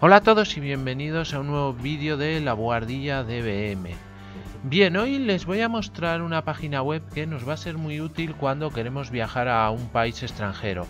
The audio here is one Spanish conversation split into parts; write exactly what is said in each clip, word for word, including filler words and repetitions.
Hola a todos y bienvenidos a un nuevo vídeo de la buhardilla de B M. Bien, hoy les voy a mostrar una página web que nos va a ser muy útil cuando queremos viajar a un país extranjero.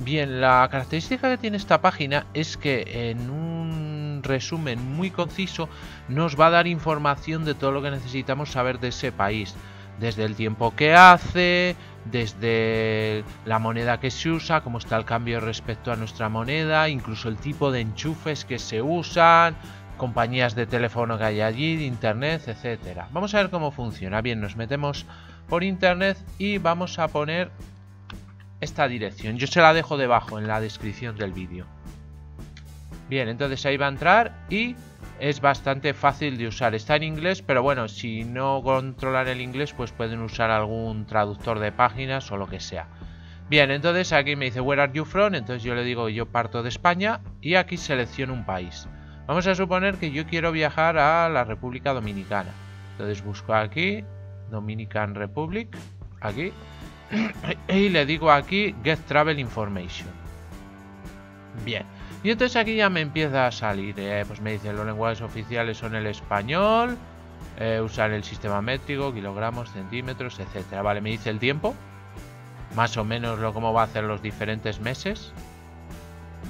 Bien, la característica que tiene esta página es que en un resumen muy conciso nos va a dar información de todo lo que necesitamos saber de ese país. Desde el tiempo que hace, desde la moneda que se usa, cómo está el cambio respecto a nuestra moneda, incluso el tipo de enchufes que se usan, compañías de teléfono que hay allí, de internet, etcétera. Vamos a ver cómo funciona. Bien, nos metemos por internet y vamos a poner esta dirección. Yo se la dejo debajo en la descripción del vídeo. Bien, entonces ahí va a entrar y es bastante fácil de usar. Está en inglés, pero bueno, si no controlan el inglés, pues pueden usar algún traductor de páginas o lo que sea. Bien, entonces aquí me dice Where are you from? Entonces yo le digo yo parto de España y aquí selecciono un país. Vamos a suponer que yo quiero viajar a la República Dominicana. Entonces busco aquí Dominican Republic, aquí, y le digo aquí Get Travel Information. Bien. Y entonces aquí ya me empieza a salir, eh, pues me dicen los lenguajes oficiales son el español, eh, usar el sistema métrico, kilogramos, centímetros, etcétera. Vale, me dice el tiempo, más o menos lo cómo va a hacer los diferentes meses.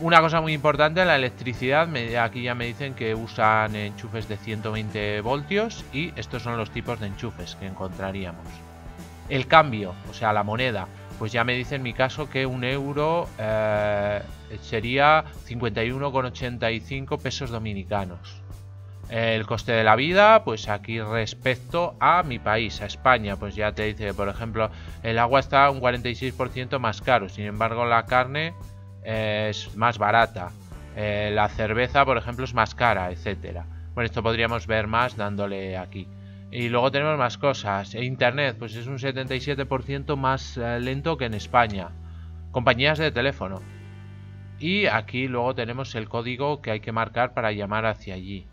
Una cosa muy importante, la electricidad, me, aquí ya me dicen que usan enchufes de ciento veinte voltios y estos son los tipos de enchufes que encontraríamos. El cambio, o sea, la moneda. Pues ya me dice en mi caso que un euro eh, sería cincuenta y uno con ochenta y cinco pesos dominicanos. El coste de la vida, pues aquí respecto a mi país, a España, pues ya te dice, por ejemplo, el agua está un cuarenta y seis por ciento más caro, sin embargo la carne eh, es más barata, eh, la cerveza, por ejemplo, es más cara, etcétera. Bueno, esto podríamos ver más dándole aquí. Y luego tenemos más cosas. Internet, pues es un setenta y siete por ciento más eh, lento que en España. Compañías de teléfono. Y aquí luego tenemos el código que hay que marcar para llamar hacia allí.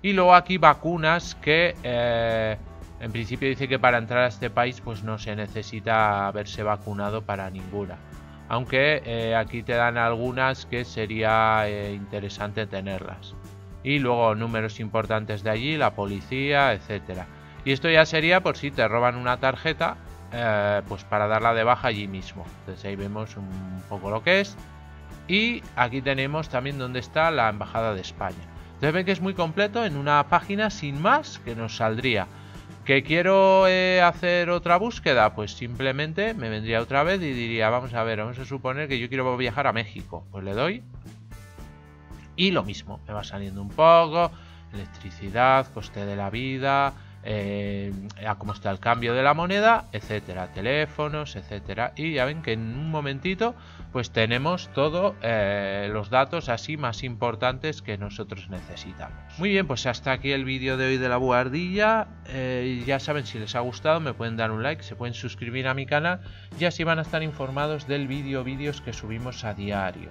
Y luego aquí vacunas que eh, en principio dice que para entrar a este país pues no se necesita haberse vacunado para ninguna. Aunque eh, aquí te dan algunas que sería eh, interesante tenerlas. Y luego números importantes de allí, la policía, etcétera. Y esto ya sería por si te roban una tarjeta, eh, pues para darla de baja allí mismo. Entonces ahí vemos un poco lo que es. Y aquí tenemos también donde está la Embajada de España. Entonces ven que es muy completo en una página sin más que nos saldría. ¿Que quiero eh, hacer otra búsqueda? Pues simplemente me vendría otra vez y diría, vamos a ver, vamos a suponer que yo quiero viajar a México. Pues le doy. Y lo mismo, me va saliendo un poco, electricidad, coste de la vida... Eh, a cómo está el cambio de la moneda, etcétera, teléfonos, etcétera. Y ya ven que en un momentito pues tenemos todos eh, los datos así más importantes que nosotros necesitamos. Muy bien, pues hasta aquí el vídeo de hoy de la buhardilla. eh, Ya saben, si les ha gustado me pueden dar un like, se pueden suscribir a mi canal y así van a estar informados del vídeo vídeos que subimos a diario.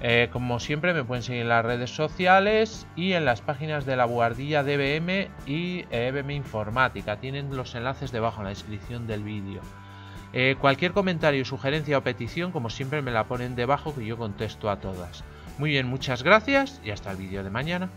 Eh, como siempre me pueden seguir en las redes sociales y en las páginas de la buhardilla de B M y E B M Informática. Tienen los enlaces debajo en la descripción del vídeo. Eh, cualquier comentario, sugerencia o petición, como siempre me la ponen debajo que yo contesto a todas. Muy bien, muchas gracias y hasta el vídeo de mañana.